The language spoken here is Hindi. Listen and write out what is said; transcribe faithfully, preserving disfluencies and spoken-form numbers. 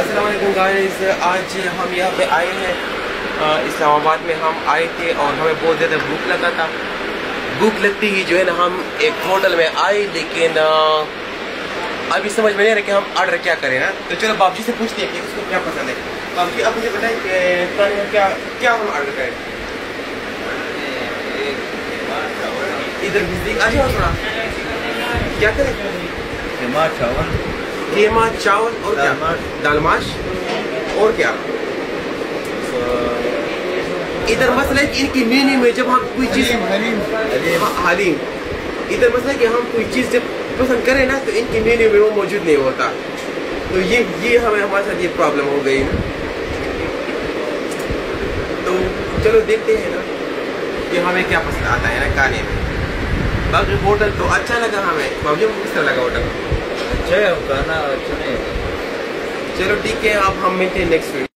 अस्सलाम वालेकुम गाइस, आज हम यहाँ पे आए हैं। इस्लामाबाद में हम आए थे और हमें बहुत ज़्यादा भूख लगा था। भूख लगती ही जो है ना हम एक होटल में आए, लेकिन अभी समझ में नहीं आ रहा कि हम ऑर्डर क्या करें ना। तो चलो बाबूजी से पूछते हैं कि उसको क्या पसंद है। बाबूजी आप मुझे बताएं कि क्या क्या हम ऑर्डर करें। इधर नज़दीक आ जाओ थोड़ा, क्या करें? केमा चावल, केमा चावल और क्या दाल माश और क्या। इधर मसला है कि इनकी मेन्यू में जब हम कोई चीज़ हलीम, इधर मसला है कि हम कोई चीज़ जब पसंद करें ना तो इनकी मेन्यू में वो मौजूद नहीं होता। तो ये ये हमें हमारे साथ ये प्रॉब्लम हो गई। तो चलो देखते हैं ना कि हमें क्या पसंद आता है ना खाने में। बाकी होटल तो अच्छा लगा हमें। बाबूजी को किस तरह लगा होटल? अच्छा है, खाना अच्छा नहीं है। चलो ठीक है, अब हम मिलते हैं नेक्स्ट वीडियो।